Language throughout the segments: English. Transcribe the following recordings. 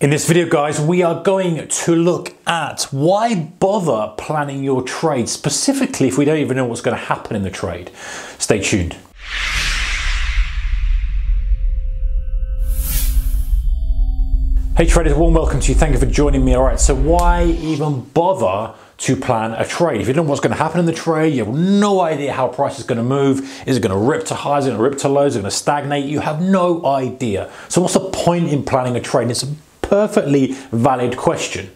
In this video, guys, we are going to look at why bother planning your trade, specifically if we don't even know what's going to happen in the trade. Stay tuned. Hey traders, warm welcome to you. Thank you for joining me. All right, so why even bother to plan a trade? If you don't know what's going to happen in the trade, you have no idea how price is going to move. Is it going to rip to highs? Is it going to rip to lows? Is it going to stagnate? You have no idea. So what's the point in planning a trade? It's a perfectly valid question.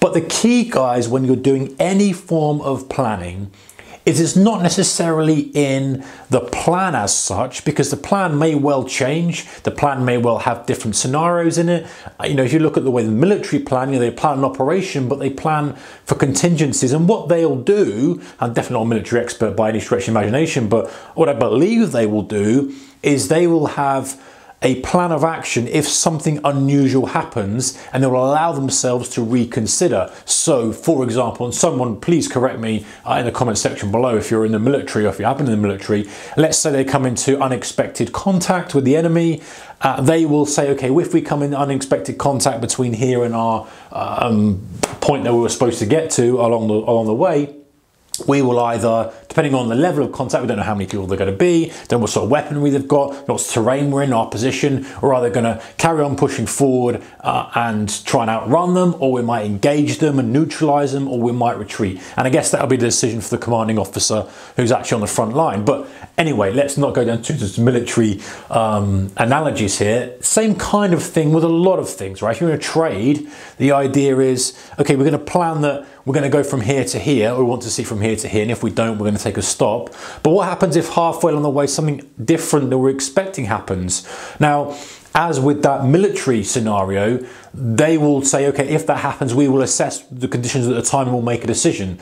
But the key, guys, when you're doing any form of planning is it's not necessarily in the plan as such, because the plan may well change. The plan may well have different scenarios in it. You know, if you look at the way the military plan, you know, they plan an operation, but they plan for contingencies. And what they'll do, I'm definitely not a military expert by any stretch of imagination, but what I believe they will do is they will have a plan of action if something unusual happens, and they'll allow themselves to reconsider. So for example, and someone please correct me in the comment section below if you're in the military or if you happen in the military, let's say they come into unexpected contact with the enemy, they will say, okay, if we come in unexpected contact between here and our point that we were supposed to get to along the way, we will either, depending on the level of contact, we don't know how many people they're going to be, then what sort of weaponry they've got, what terrain we're in, our position, or are they going to carry on pushing forward and try and outrun them, or we might engage them and neutralize them, or we might retreat. And I guess that'll be the decision for the commanding officer who's actually on the front line. But anyway, let's not go down to just military analogies here. Same kind of thing with a lot of things, right? If you're in a trade, the idea is, okay, we're going to plan that we're going to go from here to here, or we want to see from here to here, and if we don't, we're going to take a stop. But what happens if halfway along the way something different than we're expecting happens? Now, as with that military scenario, they will say, okay, if that happens, we will assess the conditions at the time and we'll make a decision.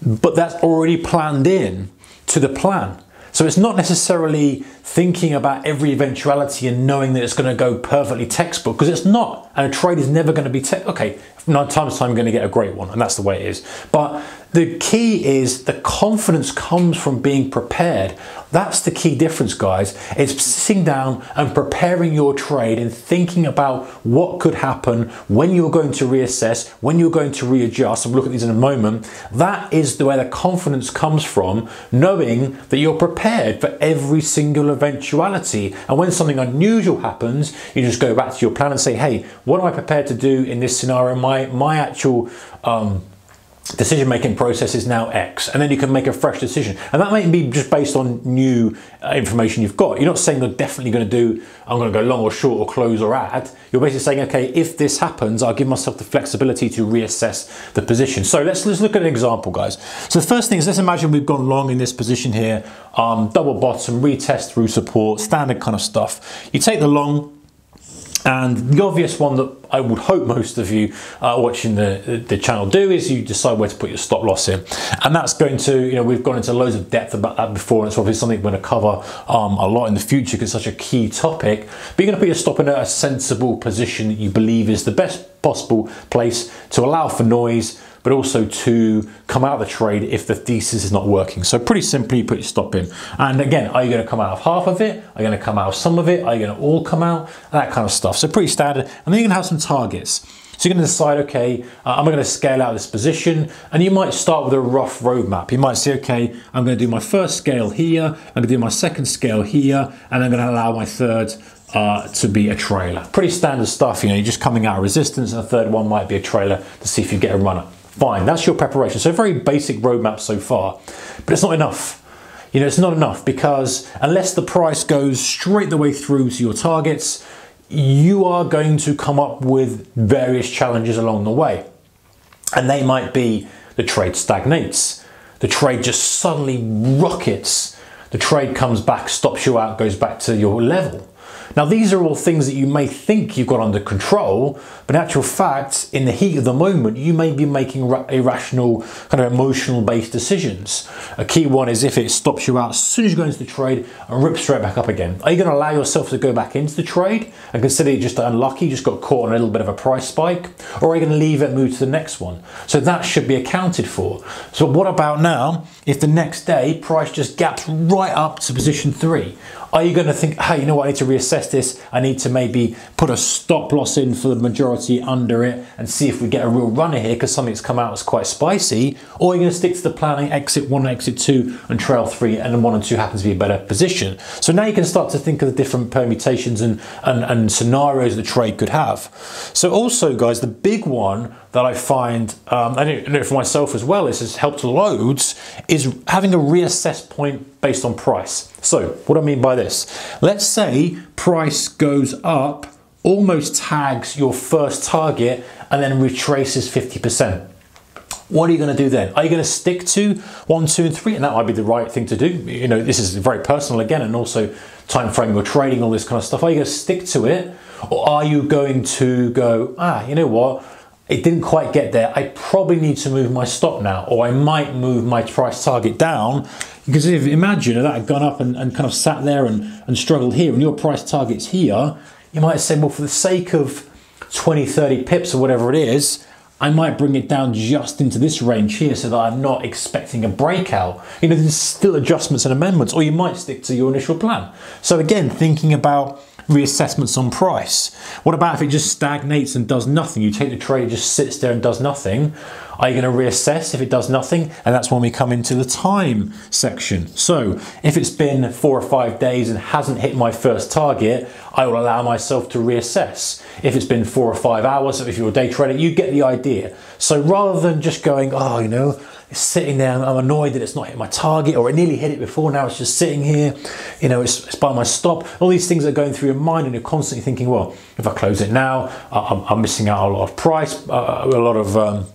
But that's already planned in to the plan. So it's not necessarily thinking about every eventuality and knowing that it's going to go perfectly textbook, because it's not, and a trade is never going to be okay, 9 times I'm going to get a great one, and that's the way it is. But the key is the confidence comes from being prepared. That's the key difference, guys. It's sitting down and preparing your trade and thinking about what could happen, when you're going to reassess, when you're going to readjust, and we'll look at these in a moment. That is the way the confidence comes from, knowing that you're prepared for every single eventuality. And when something unusual happens, you just go back to your plan and say, hey, what am I prepared to do in this scenario? My actual decision-making process is now X, and then you can make a fresh decision. And that might be just based on new information you've got. You're not saying you're definitely going to do, I'm going to go long or short or close or add. You're basically saying, okay, if this happens, I'll give myself the flexibility to reassess the position. So let's look at an example, guys. So the first thing is, let's imagine we've gone long in this position here, double bottom, retest through support, standard kind of stuff. You take the long, and the obvious one that I would hope most of you watching the channel do is you decide where to put your stop loss in. And that's going to, you know, we've gone into loads of depth about that before, and it's obviously something we're going to cover a lot in the future because it's such a key topic. But you're going to put your stop in a sensible position that you believe is the best possible place to allow for noise, but also to come out of the trade if the thesis is not working. So pretty simply, you put your stop in. And again, are you gonna come out of half of it? Are you gonna come out of some of it? Are you gonna all come out? That kind of stuff. So pretty standard. And then you're gonna have some targets. So you're gonna decide, okay, I'm gonna scale out this position. And you might start with a rough roadmap. You might say, okay, I'm gonna do my first scale here. I'm gonna do my second scale here. And I'm gonna allow my third to be a trailer. Pretty standard stuff. You know, you're just coming out of resistance, and the third one might be a trailer to see if you get a runner. Fine, that's your preparation. So very basic roadmap so far, but it's not enough. You know, it's not enough, because unless the price goes straight the way through to your targets, you are going to come up with various challenges along the way. And they might be the trade stagnates, the trade just suddenly rockets, the trade comes back, stops you out, goes back to your level. Now, these are all things that you may think you've got under control, but in actual fact, in the heat of the moment, you may be making irrational, kind of emotional-based decisions. A key one is if it stops you out as soon as you go into the trade and rips straight back up again. Are you going to allow yourself to go back into the trade and consider you just unlucky, just got caught on a little bit of a price spike? Or are you going to leave it and move to the next one? So that should be accounted for. So what about now if the next day price just gaps right up to position 3? Are you going to think, hey, you know what, I need to reassess this. I need to maybe put a stop loss in for the majority under it and see if we get a real runner here because something's come out that's quite spicy? Or are you going to stick to the planning, exit 1, exit 2 and trail 3, and then 1 and 2 happens to be a better position? So now you can start to think of the different permutations and scenarios the trade could have. So also, guys, the big one that I find, I know for myself as well, this has helped loads, is having a reassess point based on price. So what I mean by this, let's say price goes up, almost tags your first target and then retraces 50%. What are you going to do then? Are you going to stick to 1, 2, and 3? And that might be the right thing to do. You know, this is very personal again, and also time frame you're trading, all this kind of stuff. Are you going to stick to it, or are you going to go, ah, you know what? It didn't quite get there. I probably need to move my stop now, or I might move my price target down. Because if imagine if that had gone up and kind of sat there and struggled here, and your price target's here, you might say, well, for the sake of 20, 30 pips or whatever it is, I might bring it down just into this range here so that I'm not expecting a breakout. You know, there's still adjustments and amendments, or you might stick to your initial plan. So again, thinking about reassessments on price. What about if it just stagnates and does nothing? You take the trade, it just sits there and does nothing. Are you going to reassess if it does nothing? And that's when we come into the time section. So if it's been 4 or 5 days and hasn't hit my first target, I will allow myself to reassess. If it's been 4 or 5 hours, if you're a day trader, you get the idea. So rather than just going, oh, you know, it's sitting there, I'm annoyed that it's not hit my target, or it nearly hit it before, now it's just sitting here, you know, it's by my stop. All these things are going through your mind, and you're constantly thinking, well, if I close it now, I'm missing out on a lot of price, a lot of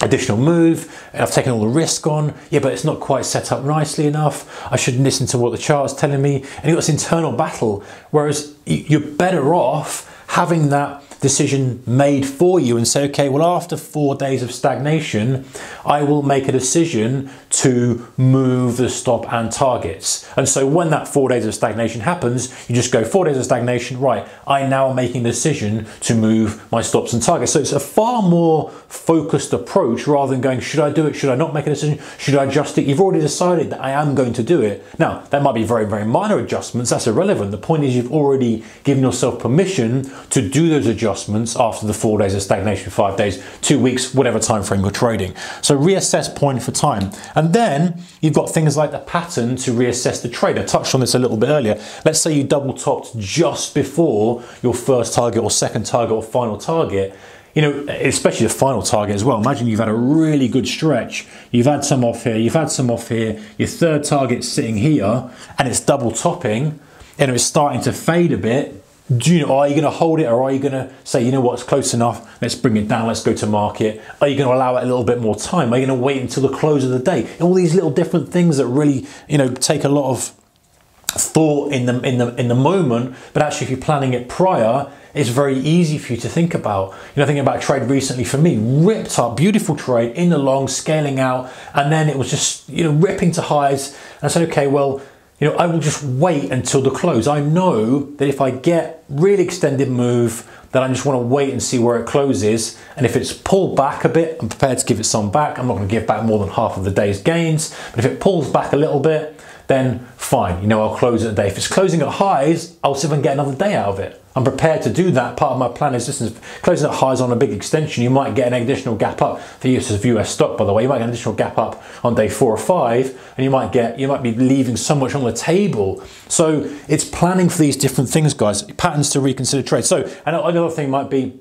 additional move, and I've taken all the risk on. Yeah, but it's not quite set up nicely enough. I should listen to what the chart's telling me. And you've got this internal battle, whereas you're better off having that decision made for you and say, okay, well, after 4 days of stagnation, I will make a decision to move the stop and targets. And so when that 4 days of stagnation happens, you just go 4 days of stagnation, right, I now am making the decision to move my stops and targets. So it's a far more focused approach rather than going, should I do it? Should I not make a decision? Should I adjust it? You've already decided that I am going to do it. Now, that might be very, very minor adjustments. That's irrelevant. The point is you've already given yourself permission to do those adjustments after the 4 days of stagnation, 5 days, 2 weeks, whatever time frame you're trading. So reassess point for time. And then you've got things like the pattern to reassess the trade. I touched on this a little bit earlier. Let's say you double topped just before your first target or second target or final target. You know, especially the final target as well. Imagine you've had a really good stretch. You've had some off here, you've had some off here. Your third target's sitting here and it's double topping and it's starting to fade a bit. Do you know, are you going to hold it, or are you going to say, you know what, it's close enough, let's bring it down, let's go to market? Are you going to allow it a little bit more time? Are you going to wait until the close of the day? And all these little different things that really, you know, take a lot of thought in the moment, but actually if you're planning it prior, it's very easy for you to think about. You know, thinking about a trade recently for me, ripped up, beautiful trade in the long, scaling out, and then it was just, you know, ripping to highs, and I said, okay, well, you know, I will just wait until the close. I know that if I get really extended move, that I just want to wait and see where it closes. And if it's pulled back a bit, I'm prepared to give it some back. I'm not going to give back more than half of the day's gains. But if it pulls back a little bit, then fine, you know, I'll close it a day. If it's closing at highs, I'll see if I can get another day out of it. I'm prepared to do that. Part of my plan is, listen, closing at highs on a big extension, you might get an additional gap up for use of US stock, by the way. You might get an additional gap up on day 4 or 5, and you might be leaving so much on the table. So it's planning for these different things, guys. Patterns to reconsider trade. So another thing might be,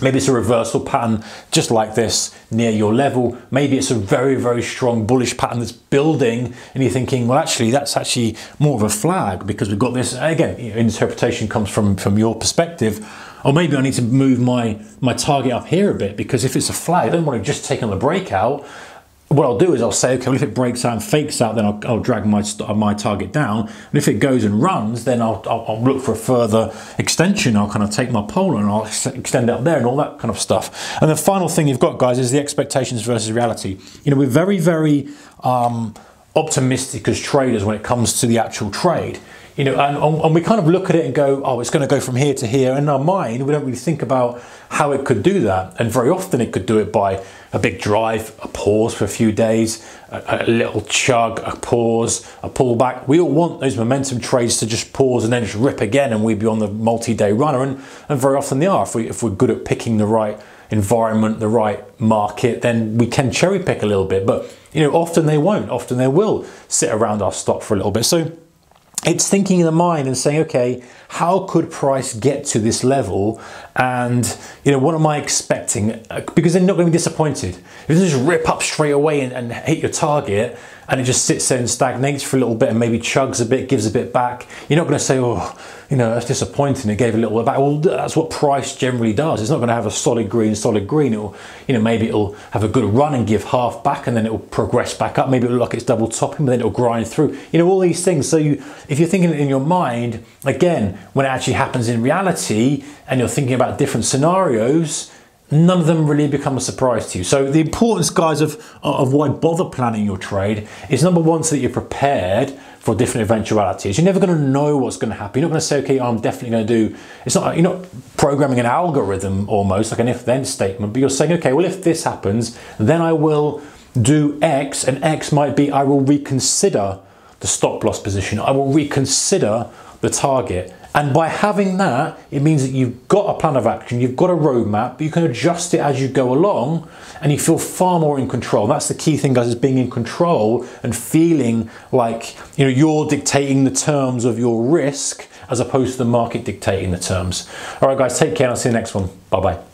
maybe it's a reversal pattern just like this near your level. Maybe it's a very, very strong bullish pattern that's building, and you're thinking, well, actually, that's actually more of a flag because we've got this. Again, interpretation comes from your perspective. Or maybe I need to move my target up here a bit, because if it's a flag, I don't want to just take on the breakout. What I'll do is I'll say, okay, well, if it breaks out and fakes out, then I'll drag my target down. And if it goes and runs, then I'll look for a further extension. I'll kind of take my pole and I'll extend it up there and all that kind of stuff. And the final thing you've got, guys, is the expectations versus reality. You know, we're very, very optimistic as traders when it comes to the actual trade. you know, and we kind of look at it and go, oh, it's going to go from here to here. In our mind, we don't really think about how it could do that. And very often it could do it by a big drive, a pause for a few days, a little chug, a pause, a pullback. We all want those momentum trades to just pause and then just rip again, and we'd be on the multi-day runner. And very often they are. If we're good at picking the right environment, the right market, then we can cherry pick a little bit. But you know, often they won't. Often they will sit around our stock for a little bit. So it's thinking in the mind and saying, okay, how could price get to this level? And you know, what am I expecting? Because they're not going to be disappointed. If you just rip up straight away and hit your target, and it just sits there and stagnates for a little bit and maybe chugs a bit, gives a bit back, you're not going to say, oh, you know, that's disappointing, it gave a little bit back. Well, that's what price generally does. It's not going to have a solid green. It'll, you know, maybe it'll have a good run and give half back, and then it'll progress back up. Maybe it'll look like it's double topping, but then it'll grind through. You know, all these things. So you, if you're thinking it in your mind, again, when it actually happens in reality and you're thinking about different scenarios, none of them really become a surprise to you. So the importance, guys, of why bother planning your trade is, number one, so that you're prepared for different eventualities. You're never going to know what's going to happen. You're not going to say, okay, I'm definitely going to do, it's not, you're not programming an algorithm almost like an if-then statement, but you're saying, okay, well, if this happens, then I will do X, and X might be I will reconsider the stop loss position. I will reconsider the target. And by having that, it means that you've got a plan of action, you've got a roadmap, but you can adjust it as you go along, and you feel far more in control. And that's the key thing, guys, is being in control and feeling like, you know, you're dictating the terms of your risk as opposed to the market dictating the terms. All right, guys, take care, and I'll see you in the next one. Bye-bye.